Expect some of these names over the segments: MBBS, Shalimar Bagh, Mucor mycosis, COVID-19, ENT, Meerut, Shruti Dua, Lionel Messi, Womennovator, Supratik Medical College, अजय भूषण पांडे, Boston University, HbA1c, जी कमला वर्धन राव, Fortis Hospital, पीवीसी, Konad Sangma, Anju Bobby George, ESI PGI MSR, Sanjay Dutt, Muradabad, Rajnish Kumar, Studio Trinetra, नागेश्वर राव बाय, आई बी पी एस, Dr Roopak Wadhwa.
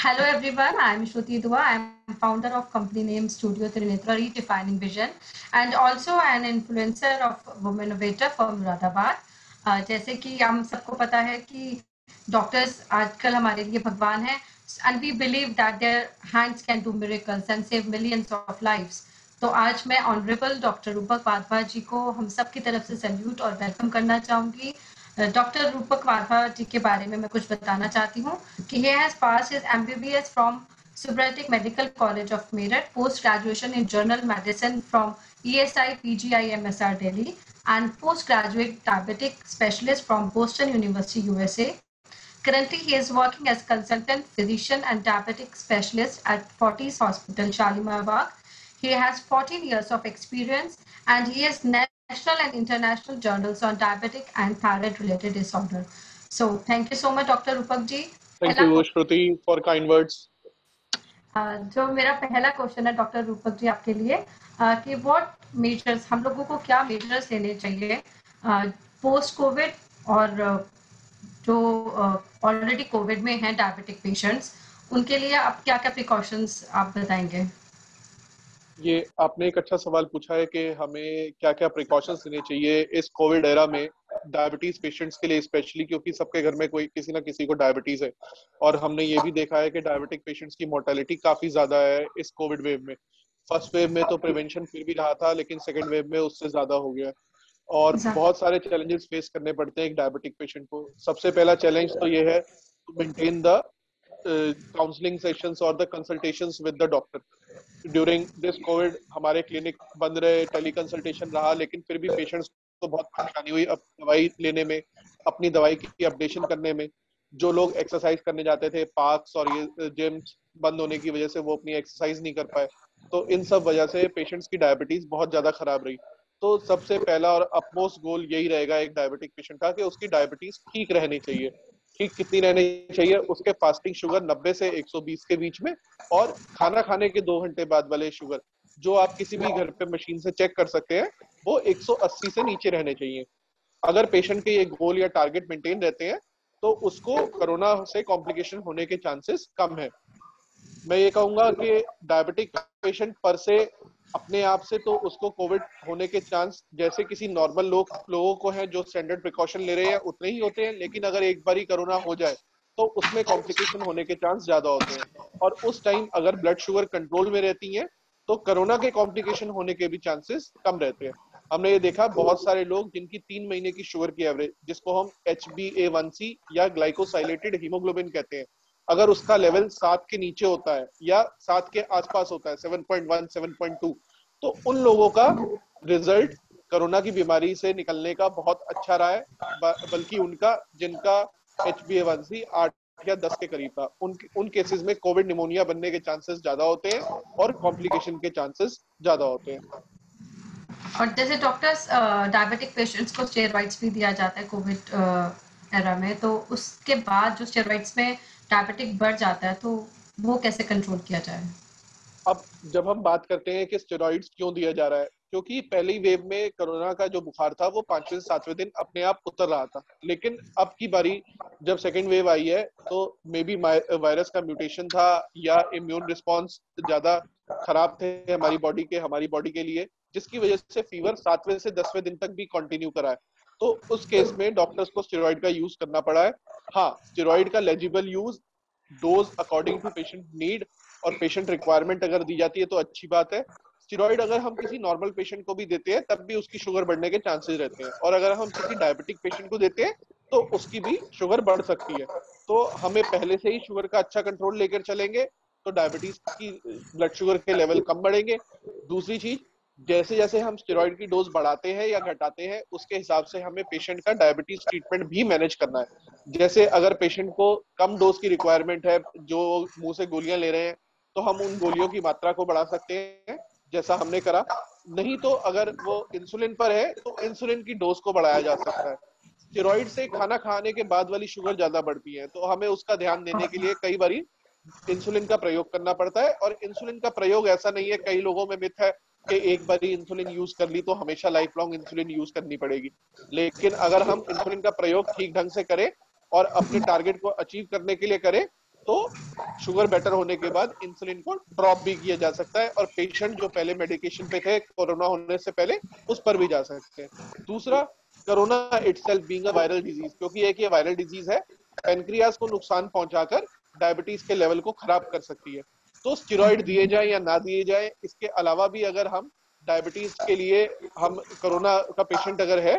Hello everyone, I am Shruti Dua. I am founder of company name Studio Trinetra Redefining Vision and also an influencer of Womennovator from Muradabad. जैसे कि हम सबको पता है कि doctors आजकल हमारे लिए भगवान हैं and we believe that their hands can do miracles and save millions of lives. तो आज मैं ऑनरेबल डॉक्टर रूपक वाधवा जी को हम सब की तरफ से सैल्यूट और वेलकम करना चाहूँगी. डॉक्टर रूपक वाधवा जी के बारे में मैं कुछ बताना चाहती हूँ कि he has passed his MBBS from Supratik Medical College of Meerut, post graduation in General Medicine from ESI PGI MSR Delhi, and post graduate diabetic specialist from Boston University USA. Currently, he is working as consultant physician and diabetic specialist at Fortis Hospital, Shalimar Bagh. He has 14 years of experience, and he is national and international journals on diabetic and thyroid related disorder. So thank you so much Dr. Roopak ji. Thank you Shruti for kind words. जो मेरा पहला question है doctor Rupak ji आपके लिए कि what measures हम लोगों को क्या मेजर्स लेने चाहिए पोस्ट कोविड और जो ऑलरेडी कोविड में हैं डायबिटिक पेशेंट्स उनके लिए आप क्या-क्या प्रिकॉशंस आप बताएंगे. ये आपने एक अच्छा सवाल पूछा है कि हमें क्या क्या प्रिकॉशंस लेने चाहिए इस कोविड एरा में डायबिटीज पेशेंट्स के लिए स्पेशली, क्योंकि सबके घर में कोई किसी ना किसी को डायबिटीज है और हमने ये भी देखा है कि डायबिटिक पेशेंट्स की मोर्टेलिटी काफी ज्यादा है इस कोविड वेव में. फर्स्ट वेव में तो प्रिवेंशन फिर भी रहा था लेकिन सेकेंड वेव में उससे ज्यादा हो गया और बहुत सारे चैलेंजेस फेस करने पड़ते हैं एक डायबिटिक पेशेंट को. सबसे पहला चैलेंज तो ये है to maintain the counselling sessions और the consultations with the doctor. During this Covid हमारे क्लिनिक बंद रहे, टेली कंसल्टेशन रहा, लेकिन फिर भी पेशेंट्स को तो बहुत परेशानी हुई अब दवाई लेने में, अपनी दवाई की अपडेशन करने में. जो लोग एक्सरसाइज करने जाते थे पार्क्स और ये जिम्स बंद होने की वजह से वो अपनी एक्सरसाइज नहीं कर पाए, तो इन सब वजह से पेशेंट्स की डायबिटीज बहुत ज्यादा खराब रही. तो सबसे पहला और अपमोस्ट गोल यही रहेगा एक डायबिटिक पेशेंट का कि उसकी डायबिटीज ठीक रहनी चाहिए. ठीक कितनी रहनी चाहिए? उसके फास्टिंग शुगर 90 से 120 के बीच में और खाना खाने के 2 घंटे बाद वाले शुगर जो आप किसी भी घर पे मशीन से चेक कर सकते हैं वो 180 से नीचे रहने चाहिए. अगर पेशेंट के ये गोल या टारगेट मेंटेन रहते हैं तो उसको कोरोना से कॉम्प्लिकेशन होने के चांसेस कम है. मैं ये कहूंगा कि डायबिटिक पेशेंट पर से अपने आप से तो उसको कोविड होने के चांस जैसे किसी नॉर्मल लोगों को है जो स्टैंडर्ड प्रिकॉशन ले रहे हैं उतने ही होते हैं, लेकिन अगर एक बार ही कोरोना हो जाए तो उसमें कॉम्प्लिकेशन होने के चांस ज्यादा होते हैं और उस टाइम अगर ब्लड शुगर कंट्रोल में रहती है तो कोरोना के कॉम्प्लिकेशन होने के भी चांसेस कम रहते हैं. हमने ये देखा बहुत सारे लोग जिनकी 3 महीने की शुगर की एवरेज जिसको हम HbA1c या ग्लाइकोसाइलेटेड हीमोग्लोबिन कहते हैं अगर उसका लेवल 7 के नीचे होता है या 7 के आसपास होता है 7.1 7.2 तो उन लोगों का रिजल्ट कोरोना की बीमारी से निकलने का बहुत अच्छा रहा है. बल्कि उनका जिनका HbA1c 8 या 10 के करीब था उन केसेस में कोविड निमोनिया बनने के चांसेस ज्यादा होते हैं और कॉम्प्लिकेशन के चांसेस ज्यादा होते हैं. और जैसे डॉक्टर्स डायबिटिक पेशेंट्स को स्टेरॉइड्स भी दिया जाता है कोविड एरा में, तो उसके बाद जो स्टेरॉइड्स में डायबिटिक बढ़ जाता है तो वो कैसे कंट्रोल किया जाए? अब जब हम बात करते हैं कि स्टेरॉइड्स क्यों दिया जा रहा है, क्योंकि पहली वेव में कोरोना का जो बुखार था वो 5वें से 7वें दिन अपने आप उतर रहा था, लेकिन अब की बारी जब सेकेंड वेव आई है तो मे बी वायरस का म्यूटेशन था या इम्यून रिस्पॉन्स ज्यादा खराब थे हमारी बॉडी के लिए, जिसकी वजह से फीवर 7वें से 10वें दिन तक भी कंटिन्यू करा है. तो उस केस में डॉक्टर्स को स्टेरॉइड का यूज करना पड़ा है. हाँ, स्टेरॉइड का legible use, dose according to patient need और पेशेंट रिक्वायरमेंट अगर दी जाती है तो अच्छी बात है. स्टेरॉइड अगर हम किसी नॉर्मल पेशेंट को भी देते हैं तब भी उसकी शुगर बढ़ने के चांसेस रहते हैं और अगर हम किसी डायबिटिक पेशेंट को देते हैं तो उसकी भी शुगर बढ़ सकती है. तो हमें पहले से ही शुगर का अच्छा कंट्रोल लेकर चलेंगे तो डायबिटीज की ब्लड शुगर के लेवल कम बढ़ेंगे. दूसरी चीज, जैसे जैसे हम स्टेरॉइड की डोज बढ़ाते हैं या घटाते हैं उसके हिसाब से हमें पेशेंट का डायबिटीज ट्रीटमेंट भी मैनेज करना है. जैसे अगर पेशेंट को कम डोज की रिक्वायरमेंट है, जो मुंह से गोलियां ले रहे हैं, तो हम उन गोलियों की मात्रा को बढ़ा सकते हैं जैसा हमने करा. नहीं तो अगर वो इंसुलिन पर है तो इंसुलिन की डोज को बढ़ाया जा सकता है. स्टेरॉइड से खाना खाने के बाद वाली शुगर ज्यादा बढ़ती है तो हमें उसका ध्यान देने के लिए कई बार इंसुलिन का प्रयोग करना पड़ता है. और इंसुलिन का प्रयोग ऐसा नहीं है, कई लोगों में मिथ है कि एक बार ही इंसुलिन यूज कर ली तो हमेशा लाइफ लॉन्ग इंसुलिन यूज करनी पड़ेगी, लेकिन अगर हम इंसुलिन का प्रयोग ठीक ढंग से करें और अपने टारगेट को अचीव करने के लिए करें तो शुगर बेटर होने के बाद इंसुलिन को ड्रॉप भी किया जा सकता है और पेशेंट जो पहले मेडिकेशन पे थे कोरोना होने से पहले उस पर भी जा सकते हैं। दूसरा, corona itself being a viral disease, क्योंकि एक ये वायरल डिजीज है, पेनक्रियाज को नुकसान पहुंचाकर डायबिटीज के लेवल को खराब कर सकती है। तो स्टेरॉइड दिए जाए या ना दिए जाए, इसके अलावा भी अगर हम डायबिटीज के लिए हम कोरोना का पेशेंट अगर है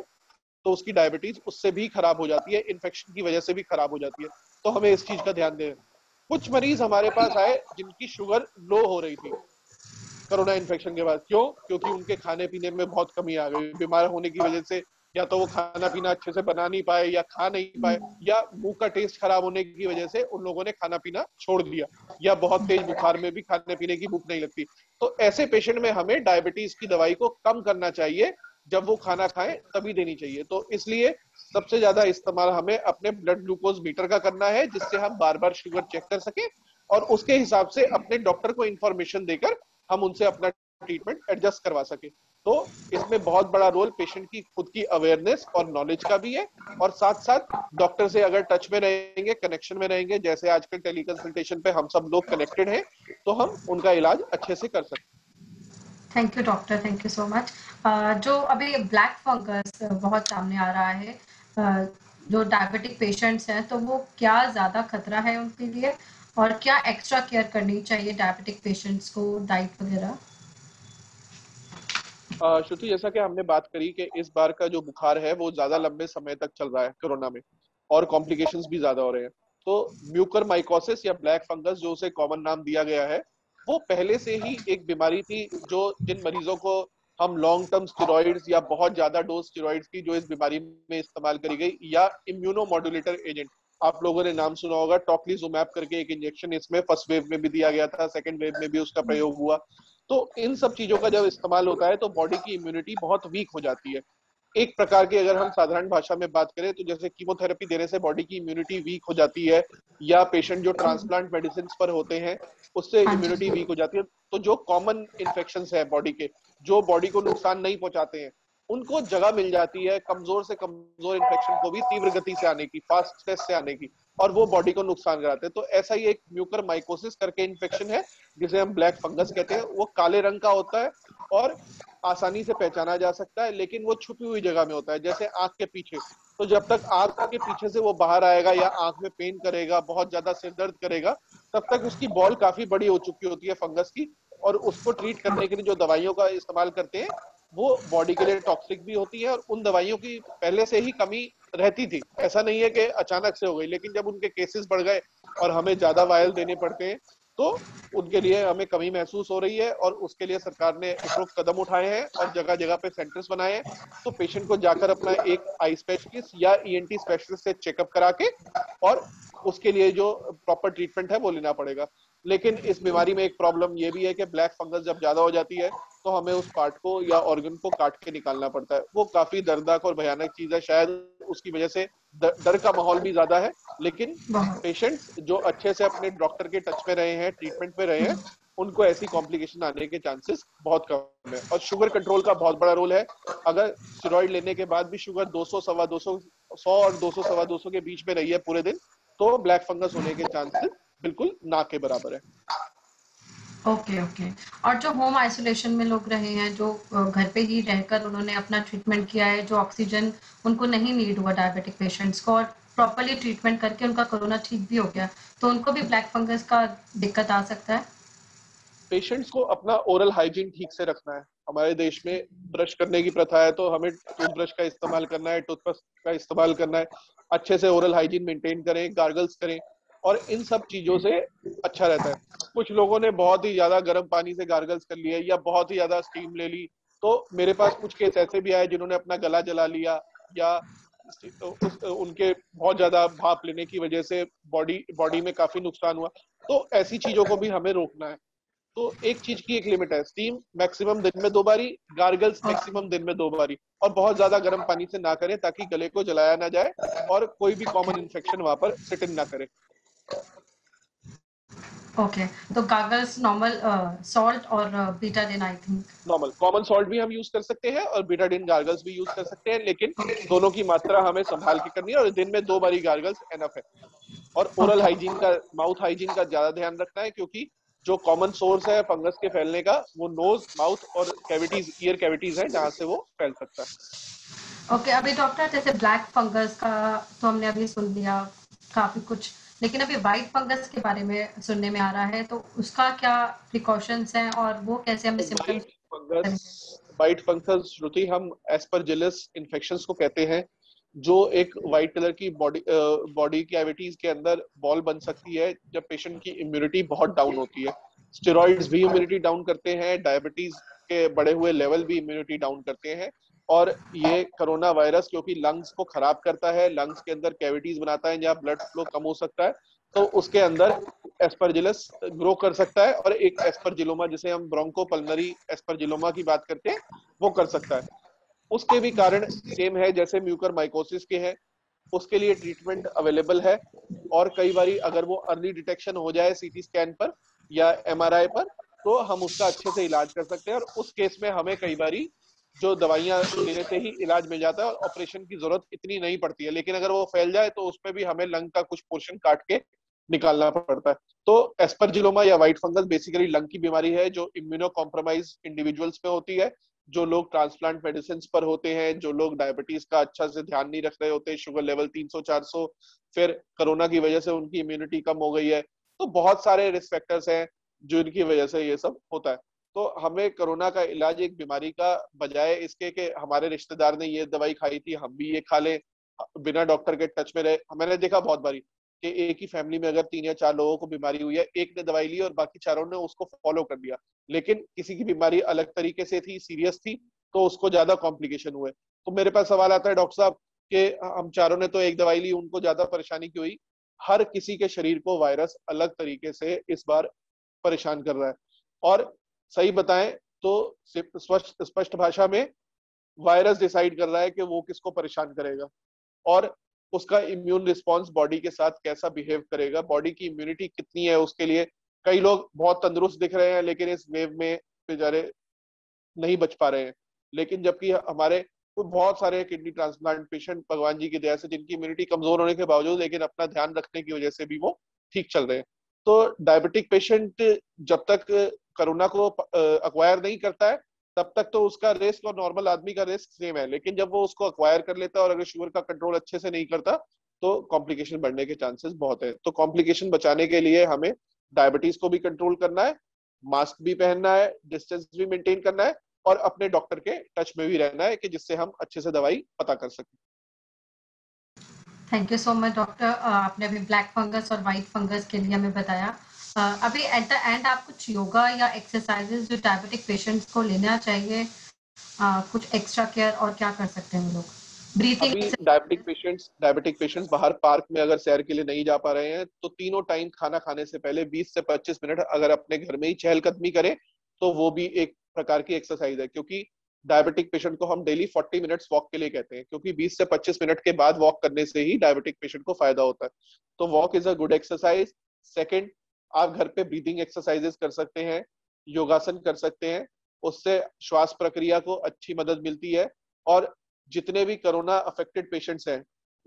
तो उसकी डायबिटीज उससे भी खराब हो जाती है, इन्फेक्शन की वजह से भी खराब हो जाती है, तो हमें इस चीज का ध्यान देना। कुछ मरीज हमारे पास आए जिनकी शुगर लो हो रही थी कोरोना इन्फेक्शन के बाद, क्यों? क्योंकि उनके खाने पीने में बहुत कमी आ गई, बीमार होने की वजह से या तो वो खाना पीना अच्छे से बना नहीं पाए या खा नहीं पाए, या मुंह का टेस्ट खराब होने की वजह से उन लोगों ने खाना पीना छोड़ दिया, या बहुत तेज बुखार में भी खाने पीने की भूख नहीं लगती। तो ऐसे पेशेंट में हमें डायबिटीज की दवाई को कम करना चाहिए, जब वो खाना खाएं तभी देनी चाहिए। तो इसलिए सबसे ज्यादा इस्तेमाल हमें अपने ब्लड ग्लूकोज मीटर का करना है, जिससे हम बार बार शुगर चेक कर सके और उसके हिसाब से अपने डॉक्टर को इंफॉर्मेशन देकर हम उनसे अपना ट्रीटमेंट एडजस्ट करवा सके। तो इसमें बहुत बड़ा रोल पेशेंट की खुद की अवेयरनेस और नॉलेज का भी है, और साथ साथ डॉक्टर से अगर टच में रहेंगे, कनेक्शन में रहेंगे, जैसे आजकल टेली कंसल्टेशन पे हम सब लोग कनेक्टेड हैं, तो हम उनका इलाज अच्छे से कर सकते हैं। Thank you doctor, thank you so much. जो अभी ब्लैक फंगस बहुत सामने आ रहा है, जो डायबिटिक पेशेंट्स हैं, तो वो क्या ज़्यादा खतरा है उनके लिए, और क्या एक्स्ट्रा केयर करनी चाहिए डायबिटिक पेशेंट्स को, डाइट वगैरह? श्रुति, जैसा कि हमने बात करी कि इस बार का जो बुखार है वो ज़्यादा लंबे समय तक चल रहा है कोरोना में, और कॉम्प्लिकेशंस भी ज़्यादा हो रहे हैं। तो म्यूकर माइकोसिस या ब्लैक फंगस, जो उसे कॉमन नाम दिया गया है, वो पहले से ही एक बीमारी थी जो जिन मरीजों को हम लॉन्ग टर्म स्टेरॉइड्स या बहुत ज्यादा डोज स्टेरॉइड्स की जो इस बीमारी में इस्तेमाल करी गई, या इम्यूनोमॉड्यूलेटर एजेंट, आप लोगों ने नाम सुना होगा, टॉक्लिजुमैब करके एक इंजेक्शन इसमें फर्स्ट वेव में भी दिया गया था, सेकेंड वेव में भी उसका प्रयोग हुआ। तो इन सब चीजों का जब इस्तेमाल होता है तो बॉडी की इम्यूनिटी बहुत वीक हो जाती है। एक प्रकार की अगर हम साधारण भाषा में बात करें तो जैसे कीमोथेरेपी देने से बॉडी की इम्यूनिटी वीक हो जाती है, या पेशेंट जो ट्रांसप्लांट मेडिसिन पर होते हैं उससे इम्यूनिटी वीक हो जाती है। तो जो कॉमन इन्फेक्शंस है बॉडी के, जो बॉडी को नुकसान नहीं पहुंचाते हैं, उनको जगह मिल जाती है कमजोर से कमजोर इन्फेक्शन को भी तीव्र गति से आने की, फास्टनेस से आने की, और वो बॉडी को नुकसान कराते हैं। तो ऐसा ही एक म्यूकर माइकोसिस करके इन्फेक्शन है जिसे हम ब्लैक फंगस कहते हैं। वो काले रंग का होता है और आसानी से पहचाना जा सकता है, लेकिन वो छुपी हुई जगह में होता है, जैसे आंख के पीछे। तो जब तक आंख के पीछे से वो बाहर आएगा या आंख में पेन करेगा, बहुत ज्यादा सिर दर्द करेगा, तब तक उसकी बॉल काफी बड़ी हो चुकी होती है फंगस की, और उसको ट्रीट करने के लिए जो दवाइयों का इस्तेमाल करते हैं वो बॉडी के लिए टॉक्सिक भी होती है, और उन दवाइयों की पहले से ही कमी रहती थी, ऐसा नहीं है कि अचानक से हो गई। लेकिन जब उनके केसेस बढ़ गए और हमें ज्यादा वायल देने पड़ते हैं तो उनके लिए हमें कमी महसूस हो रही है, और उसके लिए सरकार ने उपरोक्त कदम उठाए हैं और जगह जगह पे सेंटर्स बनाए हैं। तो पेशेंट को जाकर अपना एक आई स्पेशलिस्ट या ENT स्पेशलिस्ट से चेकअप करा के और उसके लिए जो प्रॉपर ट्रीटमेंट है वो लेना पड़ेगा। लेकिन इस बीमारी में एक प्रॉब्लम ये भी है कि ब्लैक फंगस जब ज्यादा हो जाती है तो हमें उस पार्ट को या ऑर्गन को काट के निकालना पड़ता है। वो काफी दर्दनाक और भयानक चीज है, शायद उसकी वजह से डर का माहौल भी ज्यादा है। लेकिन पेशेंट्स जो अच्छे से अपने डॉक्टर के टच में रहे हैं, ट्रीटमेंट में रहे हैं, उनको ऐसी कॉम्प्लिकेशन आने के चांसेस बहुत कम है। और शुगर कंट्रोल का बहुत बड़ा रोल है। अगर स्टेरॉइड लेने के बाद भी शुगर 200 और 200 सवा 200 के बीच में रही है पूरे दिन, तो ब्लैक फंगस होने के चांसेस बिल्कुल ना के बराबर है। ओके। और जो होम आइसोलेशन में लोग रहे हैं, जो घर पे ही रहकर उन्होंने अपना ट्रीटमेंट किया है, जो ऑक्सीजन उनको नहीं नीड हुआ डायबिटिक पेशेंट्स को, और प्रॉपर्ली ट्रीटमेंट करके उनका कोरोना ठीक भी हो गया, तो उनको भी ब्लैक फंगस का दिक्कत आ सकता है। पेशेंट्स को अपना ओरल हाइजीन ठीक से रखना है। हमारे देश में ब्रश करने की प्रथा है, तो हमें टूथब्रश का इस्तेमाल करना है, टूथपेस्ट का इस्तेमाल करना है, अच्छे से ओरल हाइजीन मेंटेन करें, गार्गल्स करें, और इन सब चीजों से अच्छा रहता है। कुछ लोगों ने बहुत ही ज्यादा गर्म पानी से गार्गल्स कर लिए या बहुत ही ज्यादा स्टीम ले ली, तो मेरे पास कुछ केस ऐसे भी आए जिन्होंने अपना गला जला लिया या उनके बहुत ज्यादा भाप लेने की वजह से बॉडी में काफी नुकसान हुआ। तो ऐसी चीजों को भी हमें रोकना है। तो एक चीज की एक लिमिट है, स्टीम मैक्सिमम दिन में 2 बारी, गार्गल्स मैक्सिमम दिन में 2 बारी, और बहुत ज्यादा गर्म पानी से ना करें ताकि गले को जलाया ना जाए और कोई भी कॉमन इन्फेक्शन वहां पर सेट इन ना करे। ओके, तो गार्गल्स नॉर्मल सॉल्ट और Betadine, I think normal common salt भी हम यूज कर सकते हैं और बीटाडिन गार्गल्स भी यूज कर सकते हैं, लेकिन दोनों की मात्रा हमें संभाल के करनी है, और दिन में 2 बारी गार्गल्स एनफ है। और ओरल हाइजीन का, माउथ हाइजीन का ज्यादा ध्यान रखना है, क्योंकि जो कॉमन सोर्स है फंगस के फैलने का वो नोज, माउथ और कैविटीज, ईयर कैविटीज है जहाँ से वो फैल सकता है। ओके, अभी डॉक्टर जैसे ब्लैक फंगस का तो हमने अभी सुन लिया काफी कुछ, लेकिन अभी व्हाइट फंगस के बारे में सुनने में आ रहा है, तो उसका क्या प्रिकॉशंस हैं और वो कैसे हमें सिम्पटम्स? व्हाइट फंगस श्रुति, हम एस्परजिलस इन्फेक्शंस को कहते हैं, जो एक वाइट कलर की बॉडी कैविटीज के अंदर बॉल बन सकती है जब पेशेंट की इम्यूनिटी बहुत डाउन होती है। स्टेरॉइड्स भी इम्यूनिटी डाउन करते हैं, डायबिटीज के बढ़े हुए लेवल भी इम्यूनिटी डाउन करते हैं, और ये कोरोना वायरस क्योंकि लंग्स को खराब करता है, लंग्स के अंदर कैविटीज बनाता है जहाँ ब्लड फ्लो कम हो सकता है, तो उसके अंदर एस्परजिलस ग्रो कर सकता है और एक एस्परजिलोमा जिसे हम ब्रोंकोपल्मनरी एस्परजिलोमा की बात करते हैं वो कर सकता है। उसके भी कारण सेम है जैसे म्यूकर माइकोसिस के हैं, उसके लिए ट्रीटमेंट अवेलेबल है, और कई बार अगर वो अर्ली डिटेक्शन हो जाए सीटी स्कैन पर या एमआरआई पर तो हम उसका अच्छे से इलाज कर सकते हैं, और उस केस में हमें कई बार जो दवाइयाँ लेने से ही इलाज मिल जाता है और ऑपरेशन की जरूरत इतनी नहीं पड़ती है। लेकिन अगर वो फैल जाए तो उसमें भी हमें लंग का कुछ पोर्शन काट के निकालना पड़ता है। तो एस्परजिलोमा या व्हाइट फंगस बेसिकली लंग की बीमारी है जो इम्यूनो कॉम्प्रोमाइज इंडिविजुअल्स में होती है, जो लोग ट्रांसप्लांट मेडिसिन पर होते हैं, जो लोग डायबिटीज का अच्छा से ध्यान नहीं रख रहे होते, शुगर लेवल 300-400, फिर कोरोना की वजह से उनकी इम्यूनिटी कम हो गई है, तो बहुत सारे रिस्क फैक्टर्स हैं जिनकी वजह से ये सब होता है। तो हमें कोरोना का इलाज एक बीमारी का बजाय इसके कि हमारे रिश्तेदार ने ये दवाई खाई थी हम भी ये खा लें बिना डॉक्टर के टच में रहे। मैंने देखा बहुत बारी कि एक ही फैमिली में अगर 3 या 4 लोगों को बीमारी हुई है, एक ने दवाई ली और बाकी चारों ने उसको फॉलो कर लिया, लेकिन किसी की बीमारी अलग तरीके से थी, सीरियस थी, तो उसको ज्यादा कॉम्प्लिकेशन हुए। तो मेरे पास सवाल आता है डॉक्टर साहब कि हम चारों ने तो एक दवाई ली, उनको ज्यादा परेशानी क्यों हुई? हर किसी के शरीर को वायरस अलग तरीके से इस बार परेशान कर रहा है, और सही बताएं तो स्पष्ट भाषा में वायरस डिसाइड कर रहा है कि वो किसको परेशान करेगा और उसका इम्यून रिस्पॉन्स बॉडी के साथ कैसा बिहेव करेगा, बॉडी की इम्यूनिटी कितनी है उसके लिए। कई लोग बहुत तंदुरुस्त दिख रहे हैं लेकिन इस वेव में बेचारे नहीं बच पा रहे हैं, लेकिन जबकि हमारे बहुत सारे किडनी ट्रांसप्लांट पेशेंट भगवान जी की दया से जिनकी इम्यूनिटी कमजोर होने के बावजूद लेकिन अपना ध्यान रखने की वजह से भी वो ठीक चल रहे हैं। तो डायबिटिक पेशेंट जब तक कोरोना को अक्वायर नहीं करता है तब तक तो उसका रिस्क और नॉर्मल आदमी का रिस्क सेम है, लेकिन जब वो उसको अक्वायर कर लेता है और अगर शुगर का कंट्रोल अच्छे से नहीं करता तो कॉम्प्लिकेशन बढ़ने के चांसेस बहुत है। तो कॉम्प्लिकेशन बचाने के लिए हमें डायबिटीज को भी कंट्रोल करना है, मास्क भी पहनना है, डिस्टेंस भी मेंटेन करना है और अपने डॉक्टर के टच में भी रहना है कि जिससे हम अच्छे से दवाई पता कर सकें। Thank you so much doctor, आपने अभी ब्लैक फंगस और व्हाइट फंगस के लिए हमें बताया। अभी एट द एंड आप कुछ योगा या एक्सरसाइजेस जो डायबिटिक पेशेंट्स को लेना चाहिए, कुछ एक्स्ट्रा केयर और क्या कर सकते हैं हम लोग? ब्रीथिंग, डायबिटिक पेशेंट्स बाहर पार्क में अगर सैर के लिए नहीं जा पा रहे हैं तो 3 टाइम खाना खाने से पहले 20 से 25 मिनट अगर अपने घर में ही चहलकदमी करें तो वो भी एक प्रकार की एक्सरसाइज है, क्योंकि डायबिटिक पेशेंट को हम डेली 40 मिनट्स वॉक के लिए कहते हैं, क्योंकि 20 से 25 मिनट के बाद वॉक करने से ही डायबिटिक पेशेंट को फायदा होता है। तो walk is a good exercise. Second, आप घर पे ब्रीदिंग एक्सरसाइजेस कर सकते हैं, योगासन कर सकते हैं, उससे श्वास प्रक्रिया को अच्छी मदद मिलती है। और जितने भी कोरोना अफेक्टेड पेशेंट्स हैं,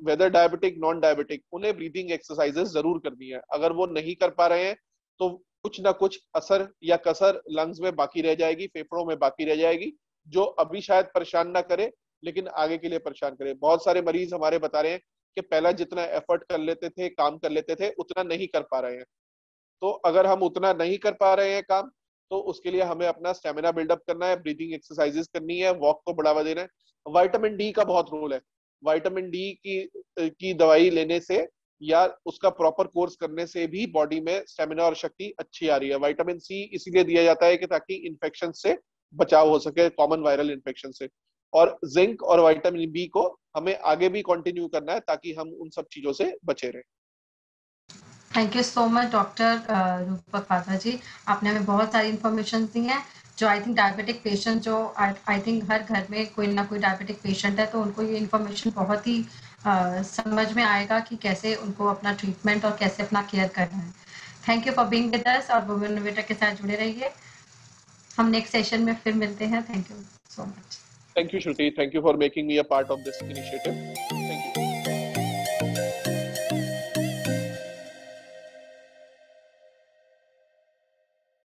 वेदर डायबिटिक नॉन डायबिटिक, उन्हें ब्रीदिंग एक्सरसाइजेस जरूर करनी है। अगर वो नहीं कर पा रहे हैं तो कुछ ना कुछ असर या कसर लंग्स में बाकी रह जाएगी, फेफड़ों में बाकी रह जाएगी, जो अभी शायद परेशान ना करे लेकिन आगे के लिए परेशान करे। बहुत सारे मरीज हमारे बता रहे हैं कि पहला जितना एफर्ट कर लेते थे, काम कर लेते थे, उतना नहीं कर पा रहे हैं। तो अगर हम उतना नहीं कर पा रहे हैं काम, तो उसके लिए हमें अपना स्टेमिना बिल्डअप करना है, ब्रीदिंग एक्सरसाइजेस करनी है, वॉक को बढ़ावा देना है। विटामिन डी का बहुत रोल है। विटामिन डी की दवाई लेने से या उसका प्रॉपर कोर्स करने से भी बॉडी में स्टेमिना और शक्ति अच्छी आ रही है। विटामिन सी इसीलिए दिया जाता है कि ताकि इन्फेक्शन से बचाव हो सके, कॉमन वायरल इन्फेक्शन से। और जिंक और विटामिन बी को हमें आगे भी कंटिन्यू करना है ताकि हम उन सब चीजों से बचे रहें। Thank you so much doctor रूपक वाधवा जी, आपने हमें बहुत सारी इन्फॉर्मेशन दी है जो आई थिंक डायबिटिक पेशेंट, जो आई थिंक हर घर में कोई ना कोई डायबिटिक पेशेंट है, तो उनको ये इन्फॉर्मेशन बहुत ही समझ में आएगा कि कैसे उनको अपना ट्रीटमेंट और कैसे अपना केयर करना है। Thank you for being with us और वुमेनोवेटर के साथ जुड़े रहिए। हम नेक्स्ट सेशन में फिर मिलते हैं। Thank you so much. Thank you Shruti, thank you for making me a part of this initiative.